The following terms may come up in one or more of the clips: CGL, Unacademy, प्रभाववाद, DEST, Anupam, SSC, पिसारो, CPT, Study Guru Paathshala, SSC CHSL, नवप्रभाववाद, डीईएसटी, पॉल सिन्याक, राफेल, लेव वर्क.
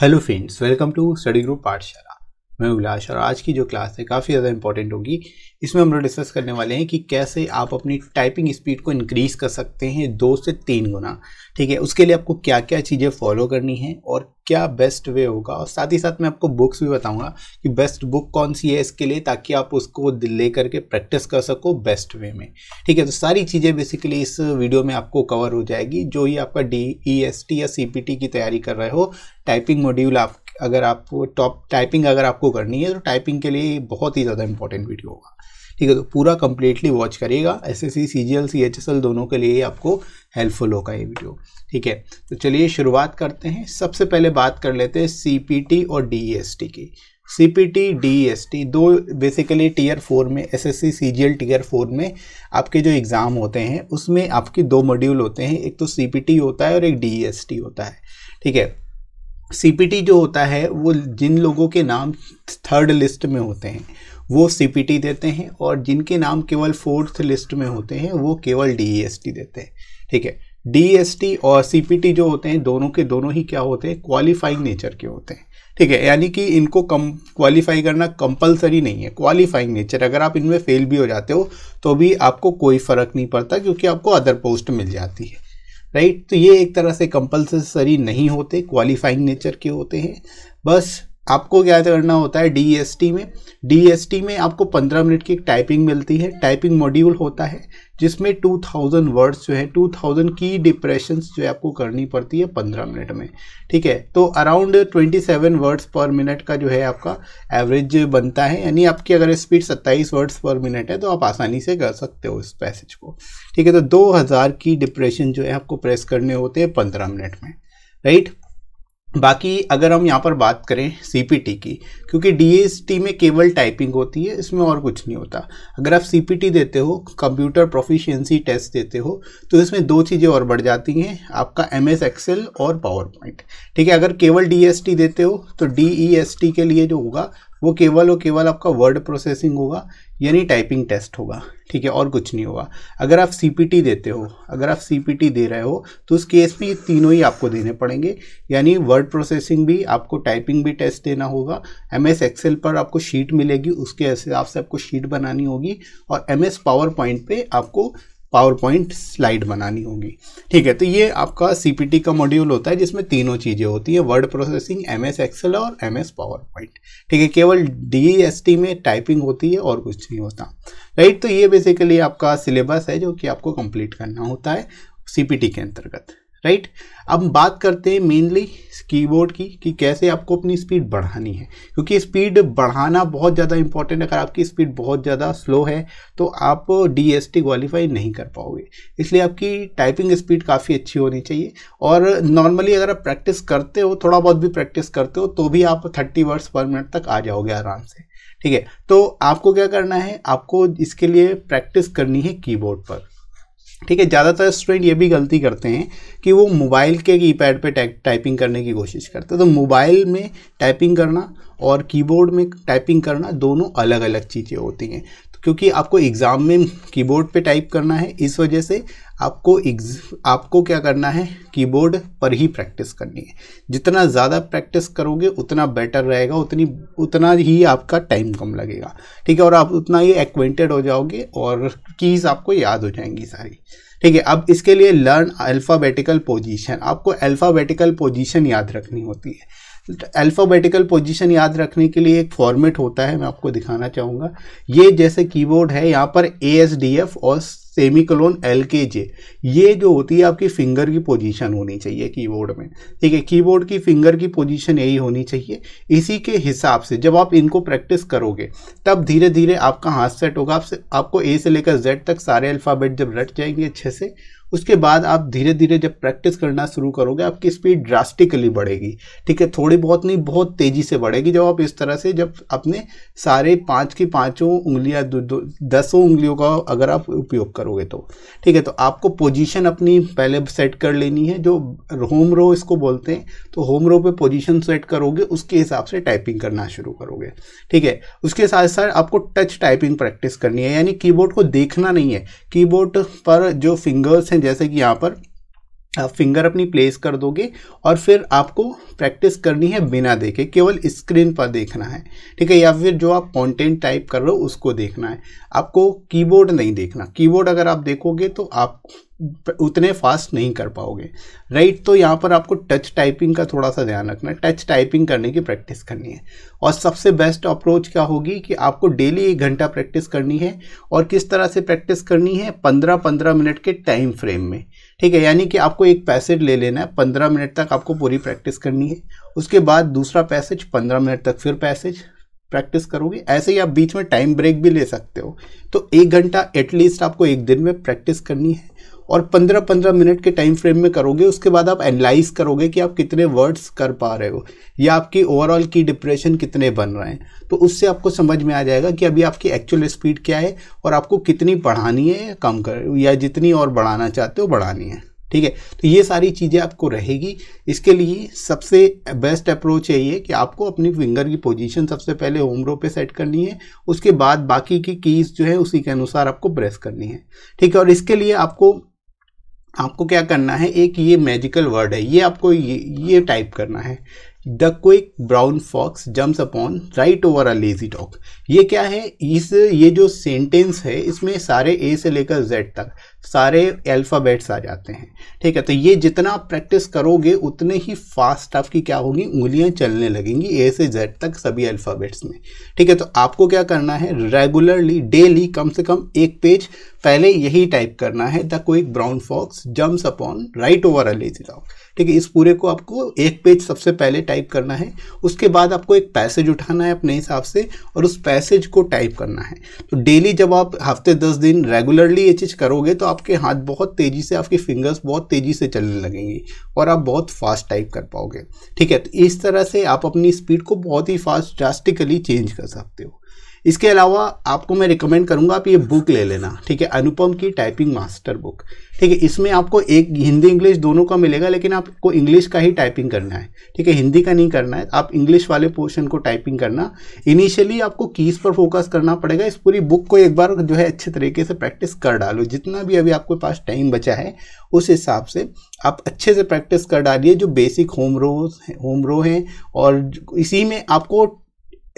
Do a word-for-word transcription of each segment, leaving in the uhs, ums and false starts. Hello friends, welcome to study Guru Pathshala. मैं उल्लास और आज की जो क्लास है काफ़ी ज़्यादा इंपॉर्टेंट होगी। इसमें हम लोग डिस्कस करने वाले हैं कि कैसे आप अपनी टाइपिंग स्पीड को इंक्रीज़ कर सकते हैं दो से तीन गुना। ठीक है, उसके लिए आपको क्या क्या चीज़ें फॉलो करनी है और क्या बेस्ट वे होगा, और साथ ही साथ मैं आपको बुक्स भी बताऊंगा कि बेस्ट बुक कौन सी है इसके लिए, ताकि आप उसको ले करके प्रैक्टिस कर सको बेस्ट वे में। ठीक है, तो सारी चीज़ें बेसिकली इस वीडियो में आपको कवर हो जाएगी। जो ही आपका डी ई एस टी या सी पी टी की तैयारी कर रहे हो, टाइपिंग मॉड्यूल आप अगर आपको टॉप टाइपिंग अगर आपको करनी है तो टाइपिंग के लिए बहुत ही ज़्यादा इंपॉर्टेंट वीडियो होगा। ठीक है, तो पूरा कंप्लीटली वॉच करिएगा। एसएससी, सीजीएल, सीएचएसएल दोनों के लिए आपको हेल्पफुल होगा ये वीडियो। ठीक है, तो चलिए शुरुआत करते हैं। सबसे पहले बात कर लेते हैं सीपीटी और डीईएसटी की। सीपीटी, डीईएसटी दो बेसिकली टीयर फोर में, एसएससी सीजीएल टीयर फोर में आपके जो एग्ज़ाम होते हैं उसमें आपके दो मॉड्यूल होते हैं, एक तो सीपीटी होता है और एक डीईएसटी होता है। ठीक है, सीपीटी जो होता है वो जिन लोगों के नाम थर्ड लिस्ट में होते हैं वो सीपीटी देते हैं, और जिनके नाम केवल फोर्थ लिस्ट में होते हैं वो केवल डीईएसटी देते हैं। ठीक है, डीईएसटी और सीपीटी जो होते हैं दोनों के दोनों ही क्या होते हैं, क्वालिफाइंग नेचर के होते हैं। ठीक है, यानी कि इनको कम क्वालिफाई करना कंपलसरी नहीं है, क्वालिफाइंग नेचर। अगर आप इनमें फेल भी हो जाते हो तो भी आपको कोई फ़र्क नहीं पड़ता, क्योंकि आपको अदर पोस्ट मिल जाती है। राइट, तो ये एक तरह से कंपलसरी नहीं होते, क्वालिफाइंग नेचर के होते हैं। बस आपको क्या करना होता है डीईएसटी में, डीईएसटी में आपको पंद्रह मिनट की एक टाइपिंग मिलती है। टाइपिंग मॉड्यूल होता है जिसमें दो हज़ार वर्ड्स जो है, दो हज़ार की डिप्रेशंस जो है आपको करनी पड़ती है पंद्रह मिनट में। ठीक है, तो अराउंड सत्ताईस वर्ड्स पर मिनट का जो है आपका एवरेज बनता है, यानी आपकी अगर स्पीड सत्ताईस वर्ड्स पर मिनट है तो आप आसानी से कर सकते हो इस पैसेज को। ठीक है, तो दो हज़ार की डिप्रेशन जो है आपको प्रेस करने होते हैं पंद्रह मिनट में। राइट, बाकी अगर हम यहाँ पर बात करें सीपीटी की, क्योंकि डीईएसटी में केवल टाइपिंग होती है, इसमें और कुछ नहीं होता। अगर आप सीपीटी देते हो, कंप्यूटर प्रोफिशिएंसी टेस्ट देते हो, तो इसमें दो चीज़ें और बढ़ जाती हैं, आपका एमएस एक्सेल और पावर पॉइंट। ठीक है, अगर केवल डीईएसटी देते हो तो डीईएसटी के लिए जो होगा वो केवल और केवल आपका वर्ड प्रोसेसिंग होगा, यानी टाइपिंग टेस्ट होगा। ठीक है, और कुछ नहीं होगा। अगर आप सीपीटी देते हो, अगर आप सीपीटी दे रहे हो तो उस केस में ये तीनों ही आपको देने पड़ेंगे, यानी वर्ड प्रोसेसिंग भी, आपको टाइपिंग भी टेस्ट देना होगा। एमएस एक्सेल पर आपको शीट मिलेगी, उसके हिसाब से आपको शीट बनानी होगी, और एमएस पावर पॉइंट पर आपको पावर पॉइंट स्लाइड बनानी होगी। ठीक है, तो ये आपका सीपीटी का मॉड्यूल होता है जिसमें तीनों चीज़ें होती है, वर्ड प्रोसेसिंग, एमएस एक्सेल और एमएस पावर पॉइंट। ठीक है, केवल डीईएसटी में टाइपिंग होती है और कुछ नहीं होता। राइट, तो ये बेसिकली आपका सिलेबस है जो कि आपको कंप्लीट करना होता है सीपीटी के अंतर्गत। राइट, अब बात करते हैं मेनली कीबोर्ड की कि कैसे आपको अपनी स्पीड बढ़ानी है, क्योंकि स्पीड बढ़ाना बहुत ज़्यादा इंपॉर्टेंट है। अगर आपकी स्पीड बहुत ज़्यादा स्लो है तो आप डीएसटी क्वालिफाई नहीं कर पाओगे, इसलिए आपकी टाइपिंग स्पीड काफ़ी अच्छी होनी चाहिए। और नॉर्मली अगर आप प्रैक्टिस करते हो, थोड़ा बहुत भी प्रैक्टिस करते हो, तो भी आप थर्टी वर्ड्स पर मिनट तक आ जाओगे आराम से। ठीक है, तो आपको क्या करना है, आपको इसके लिए प्रैक्टिस करनी है कीबोर्ड पर। ठीक है, ज़्यादातर स्टूडेंट ये भी गलती करते हैं कि वो मोबाइल के कीपैड पे टाइपिंग करने की कोशिश करते हैं। तो मोबाइल में टाइपिंग करना और कीबोर्ड में टाइपिंग करना दोनों अलग अलग चीज़ें होती हैं, क्योंकि आपको एग्ज़ाम में कीबोर्ड पे टाइप करना है, इस वजह से आपको आपको क्या करना है, कीबोर्ड पर ही प्रैक्टिस करनी है। जितना ज़्यादा प्रैक्टिस करोगे उतना बेटर रहेगा, उतनी उतना ही आपका टाइम कम लगेगा। ठीक है, और आप उतना ही एक्वेंटेड हो जाओगे और कीज़ आपको याद हो जाएंगी सारी। ठीक है, अब इसके लिए लर्न अल्फ़ाबेटिकल पोजीशन, आपको अल्फ़ाबेटिकल पोजीशन याद रखनी होती है। अल्फ़ाबेटिकल पोजीशन याद रखने के लिए एक फॉर्मेट होता है, मैं आपको दिखाना चाहूँगा। ये जैसे कीबोर्ड है, यहाँ पर ए एस डी एफ और semicolon L K J, ये जो होती है आपकी फिंगर की पोजीशन होनी चाहिए कीबोर्ड में। ठीक है, कीबोर्ड की फिंगर की पोजीशन यही होनी चाहिए। इसी के हिसाब से जब आप इनको प्रैक्टिस करोगे तब धीरे धीरे आपका हाथ सेट होगा। आपसे आपको ए से लेकर जेड तक सारे अल्फ़ाबेट जब रट जाएंगे अच्छे से, उसके बाद आप धीरे धीरे जब प्रैक्टिस करना शुरू करोगे आपकी स्पीड ड्रास्टिकली बढ़ेगी। ठीक है, थोड़ी बहुत नहीं, बहुत तेज़ी से बढ़ेगी। जब आप इस तरह से जब अपने सारे पाँच की पाँचों उंगलियां, दसों उंगलियों का अगर आप उपयोग करोगे तो। ठीक है, तो आपको पोजीशन अपनी पहले सेट कर लेनी है, जो होम रो इसको बोलते हैं। तो होम रो पे पोजीशन सेट करोगे, उसके हिसाब से टाइपिंग करना शुरू करोगे। ठीक है, उसके साथ साथ आपको टच टाइपिंग प्रैक्टिस करनी है, यानी कीबोर्ड को देखना नहीं है। कीबोर्ड पर जो फिंगर्स हैं, जैसे कि यहाँ पर आप फिंगर अपनी प्लेस कर दोगे और फिर आपको प्रैक्टिस करनी है बिना देखे, केवल स्क्रीन पर देखना है, ठीक है, या फिर जो आप कंटेंट टाइप कर रहे हो उसको देखना है, आपको कीबोर्ड नहीं देखना। कीबोर्ड अगर आप देखोगे तो आप उतने फास्ट नहीं कर पाओगे, राइट। तो यहाँ पर आपको टच टाइपिंग का थोड़ा सा ध्यान रखना है, टच टाइपिंग करने की प्रैक्टिस करनी है। और सबसे बेस्ट अप्रोच क्या होगी कि आपको डेली एक घंटा प्रैक्टिस करनी है। और किस तरह से प्रैक्टिस करनी है? पंद्रह पंद्रह मिनट के टाइम फ्रेम में, ठीक है। यानी कि आपको एक पैसेज ले लेना है, पंद्रह मिनट तक आपको पूरी प्रैक्टिस करनी है, उसके बाद दूसरा पैसेज, पंद्रह मिनट तक फिर पैसेज प्रैक्टिस करोगे। ऐसे ही आप बीच में टाइम ब्रेक भी ले सकते हो। तो एक घंटा एटलीस्ट आपको एक दिन में प्रैक्टिस करनी है और पंद्रह पंद्रह मिनट के टाइम फ्रेम में करोगे। उसके बाद आप एनालाइज करोगे कि आप कितने वर्ड्स कर पा रहे हो या आपकी ओवरऑल की डिप्रेशन कितने बन रहे हैं। तो उससे आपको समझ में आ जाएगा कि अभी आपकी एक्चुअल स्पीड क्या है और आपको कितनी बढ़ानी है या कम कर, या जितनी और बढ़ाना चाहते हो बढ़ानी है, ठीक है। तो ये सारी चीज़ें आपको रहेगी। इसके लिए सबसे बेस्ट अप्रोच यही है कि आपको अपनी फिंगर की पोजीशन सबसे पहले होम रो पे सेट करनी है, उसके बाद बाकी की कीज़ जो है उसी के अनुसार आपको प्रेस करनी है, ठीक है। और इसके लिए आपको आपको क्या करना है, एक ये मैजिकल वर्ड है, ये आपको ये ये टाइप करना है, the quick brown fox jumps upon right over a lazy dog. ये क्या है, इस ये जो सेंटेंस है इसमें सारे ए से लेकर जेड तक सारे अल्फ़ाबेट्स आ जाते हैं, ठीक है। तो ये जितना आप प्रैक्टिस करोगे उतने ही फास्ट आपकी क्या होगी, उंगलियां चलने लगेंगी ए से जेड तक सभी अल्फ़ाबेट्स में, ठीक है। तो आपको क्या करना है, रेगुलरली डेली कम से कम एक पेज पहले यही टाइप करना है, the quick brown fox jumps upon right over a lazy dog, ठीक है। इस पूरे को आपको एक पेज सबसे पहले टाइप करना है, उसके बाद आपको एक पैसेज उठाना है अपने हिसाब से और उस पैसेज को टाइप करना है। तो डेली जब आप हफ्ते दस दिन रेगुलरली ये चीज़ करोगे तो आपके हाथ बहुत तेज़ी से, आपकी फिंगर्स बहुत तेज़ी से चलने लगेंगी और आप बहुत फास्ट टाइप कर पाओगे, ठीक है। तो इस तरह से आप अपनी स्पीड को बहुत ही फास्ट ड्रास्टिकली चेंज कर सकते हो। इसके अलावा आपको मैं रिकमेंड करूंगा आप ये बुक ले लेना, ठीक है, अनुपम की टाइपिंग मास्टर बुक, ठीक है। इसमें आपको एक हिंदी इंग्लिश दोनों का मिलेगा, लेकिन आपको इंग्लिश का ही टाइपिंग करना है, ठीक है, हिंदी का नहीं करना है। आप इंग्लिश वाले पोर्शन को टाइपिंग करना, इनिशियली आपको कीज़ पर फोकस करना पड़ेगा। इस पूरी बुक को एक बार जो है अच्छे तरीके से प्रैक्टिस कर डालो, जितना भी अभी आपके पास टाइम बचा है उस हिसाब से आप अच्छे से प्रैक्टिस कर डालिए। जो basic home row home row हैं और इसी में आपको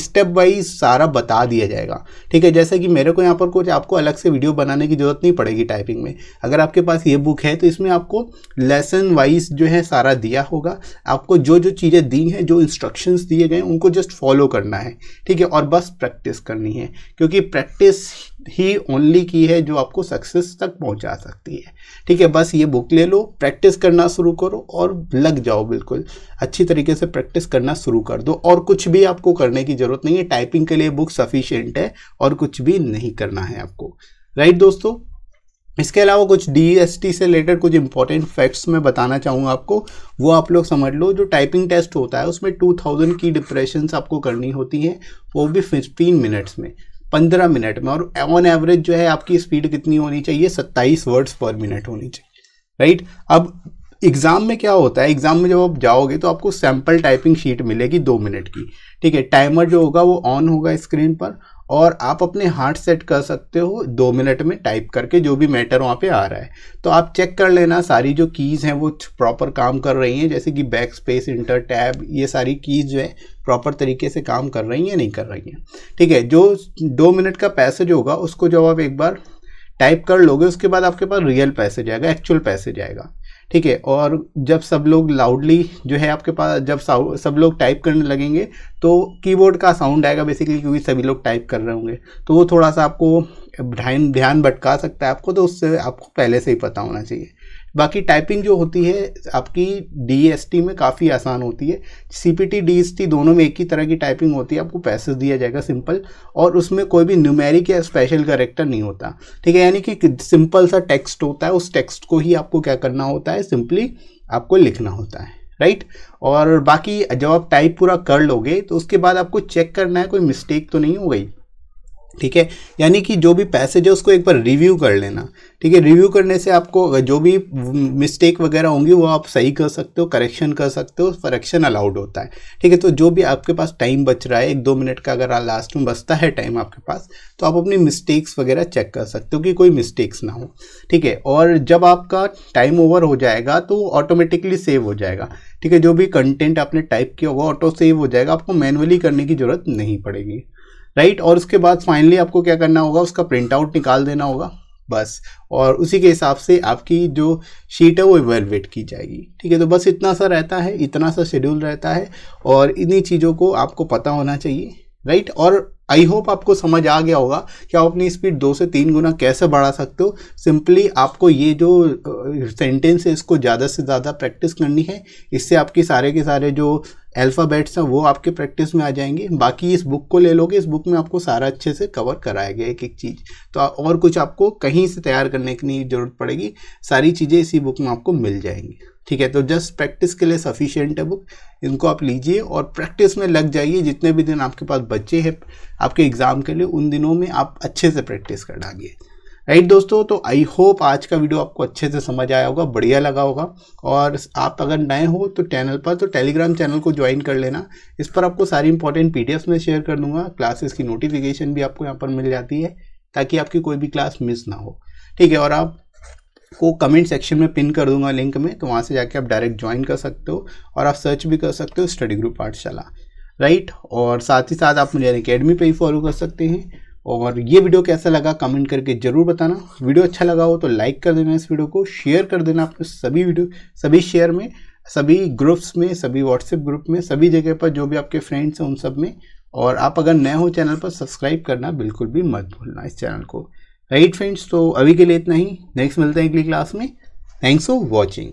स्टेप वाइज सारा बता दिया जाएगा, ठीक है। जैसे कि मेरे को यहाँ पर कुछ आपको अलग से वीडियो बनाने की ज़रूरत नहीं पड़ेगी टाइपिंग में। अगर आपके पास ये बुक है तो इसमें आपको लेसन वाइज जो है सारा दिया होगा, आपको जो जो चीज़ें दी हैं, जो इंस्ट्रक्शंस दिए गए उनको जस्ट फॉलो करना है, ठीक है, और बस प्रैक्टिस करनी है, क्योंकि प्रैक्टिस ही ओनली की है जो आपको सक्सेस तक पहुँचा सकती है, ठीक है। बस ये बुक ले लो, प्रैक्टिस करना शुरू करो और लग जाओ, बिल्कुल अच्छी तरीके से प्रैक्टिस करना शुरू कर दो। और कुछ भी आपको करने की जरूरत नहीं है, टाइपिंग के लिए बुक सफिशिएंट है और कुछ भी नहीं करना है आपको, राइट दोस्तों। इसके अलावा कुछ डीएसटी से रिलेटेड कुछ इंपॉर्टेंट फैक्ट्स मैं बताना चाहूँगा आपको, वो आप लोग समझ लो। जो टाइपिंग टेस्ट होता है उसमें दो हज़ार की डिप्रेशंस आपको करनी होती हैं, वो भी पंद्रह मिनट्स में, पंद्रह मिनट में। और ऑन एवरेज जो है आपकी स्पीड कितनी होनी चाहिए, सत्ताईस वर्ड्स पर मिनट होनी चाहिए, राइट। अब एग्ज़ाम में क्या होता है, एग्ज़ाम में जब आप जाओगे तो आपको सैम्पल टाइपिंग शीट मिलेगी दो मिनट की, ठीक है। टाइमर जो होगा वो ऑन होगा स्क्रीन पर और आप अपने हार्ट सेट कर सकते हो दो मिनट में टाइप करके जो भी मैटर वहाँ पे आ रहा है। तो आप चेक कर लेना सारी जो कीज़ हैं वो प्रॉपर काम कर रही हैं, जैसे कि बैक स्पेस, इंटर टैब, ये सारी कीज़ जो है प्रॉपर तरीके से काम कर रही हैं नहीं कर रही हैं, ठीक है। जो दो मिनट का पैसेज होगा उसको जब आप एक बार टाइप कर लोगे उसके बाद आपके पास रियल पैसेज आएगा, एक्चुअल पैसेज आएगा, ठीक है। और जब सब लोग लाउडली जो है आपके पास, जब सब लोग टाइप करने लगेंगे तो कीबोर्ड का साउंड आएगा बेसिकली, क्योंकि सभी लोग टाइप कर रहे होंगे, तो वो थोड़ा सा आपको ध्यान ध्यान भटका सकता है आपको, तो उससे आपको पहले से ही पता होना चाहिए। बाकी टाइपिंग जो होती है आपकी डीएसटी में काफ़ी आसान होती है, सीपीटी डीएसटी दोनों में एक ही तरह की टाइपिंग होती है, आपको पैसेज दिया जाएगा सिंपल और उसमें कोई भी न्यूमेरिक या स्पेशल कैरेक्टर नहीं होता, ठीक है। यानी कि सिंपल सा टेक्स्ट होता है, उस टेक्स्ट को ही आपको क्या करना होता है, सिंपली आपको लिखना होता है, राइट। और बाकी जब आप टाइप पूरा कर लोगे तो उसके बाद आपको चेक करना है कोई मिस्टेक तो नहीं हो गई, ठीक है, यानी कि जो भी पैसेज है उसको एक बार रिव्यू कर लेना। ठीक है, रिव्यू करने से आपको जो भी मिस्टेक वगैरह होंगी वो आप सही कर सकते हो, करेक्शन कर सकते हो, करेक्शन अलाउड होता है। ठीक है, तो जो भी आपके पास टाइम बच रहा है, एक दो मिनट का अगर लास्ट में बचता है टाइम आपके पास, तो आप अपनी मिस्टेक्स वगैरह चेक कर सकते हो कि कोई मिस्टेक्स ना हो। ठीक है, और जब आपका टाइम ओवर हो जाएगा तो ऑटोमेटिकली सेव हो जाएगा। ठीक है, जो भी कंटेंट आपने टाइप किया होगा ऑटो सेव हो जाएगा, आपको मैनुअली करने की ज़रूरत नहीं पड़ेगी। राइट, और उसके बाद फाइनली आपको क्या करना होगा, उसका प्रिंट आउट निकाल देना होगा बस, और उसी के हिसाब से आपकी जो शीट है वो इवैल्यूएट की जाएगी। ठीक है, तो बस इतना सा रहता है, इतना सा शेड्यूल रहता है, और इन्हीं चीज़ों को आपको पता होना चाहिए। राइट, और आई होप आपको समझ आ गया होगा कि आप अपनी स्पीड दो से तीन गुना कैसे बढ़ा सकते हो। सिंपली आपको ये जो सेंटेंस है इसको ज़्यादा से ज़्यादा प्रैक्टिस करनी है, इससे आपके सारे के सारे जो अल्फ़ाबेट्स हैं वो आपके प्रैक्टिस में आ जाएंगे। बाकी इस बुक को ले लोगे, इस बुक में आपको सारा अच्छे से कवर कराया गया एक एक चीज़, तो और कुछ आपको कहीं से तैयार करने की नहीं जरूरत पड़ेगी, सारी चीज़ें इसी बुक में आपको मिल जाएंगी। ठीक है, तो जस्ट प्रैक्टिस के लिए सफिशिएंट है बुक, इनको आप लीजिए और प्रैक्टिस में लग जाइए। जितने भी दिन आपके पास बचे हैं आपके एग्ज़ाम के लिए, उन दिनों में आप अच्छे से प्रैक्टिस कर डालिए। राइट दोस्तों, तो आई होप आज का वीडियो आपको अच्छे से समझ आया होगा, बढ़िया लगा होगा। और आप अगर नए हो तो चैनल पर तो टेलीग्राम चैनल को ज्वाइन कर लेना, इस पर आपको सारी इंपॉर्टेंट पीडीएफ्स में शेयर कर दूंगा, क्लासेस की नोटिफिकेशन भी आपको यहाँ पर मिल जाती है ताकि आपकी कोई भी क्लास मिस ना हो। ठीक है, और आप को कमेंट सेक्शन में पिन कर दूंगा लिंक में, तो वहाँ से जाके आप डायरेक्ट ज्वाइन कर सकते हो, और आप सर्च भी कर सकते हो स्टडी ग्रुप पाठशाला। राइट, और साथ ही साथ आप मुझे अनअकैडमी पे ही फॉलो कर सकते हैं। और ये वीडियो कैसा लगा कमेंट करके ज़रूर बताना, वीडियो अच्छा लगा हो तो लाइक कर देना, इस वीडियो को शेयर कर देना अपने सभी वीडियो सभी शेयर में, सभी ग्रुप्स में, सभी व्हाट्सएप ग्रुप में, सभी जगह पर जो भी आपके फ्रेंड्स हैं उन सब में। और आप अगर नए हो चैनल पर, सब्सक्राइब करना बिल्कुल भी मत भूलना इस चैनल को। राइट फ्रेंड्स, तो अभी के लिए इतना ही, नेक्स्ट मिलते हैं अगली क्लास में। Thanks for watching.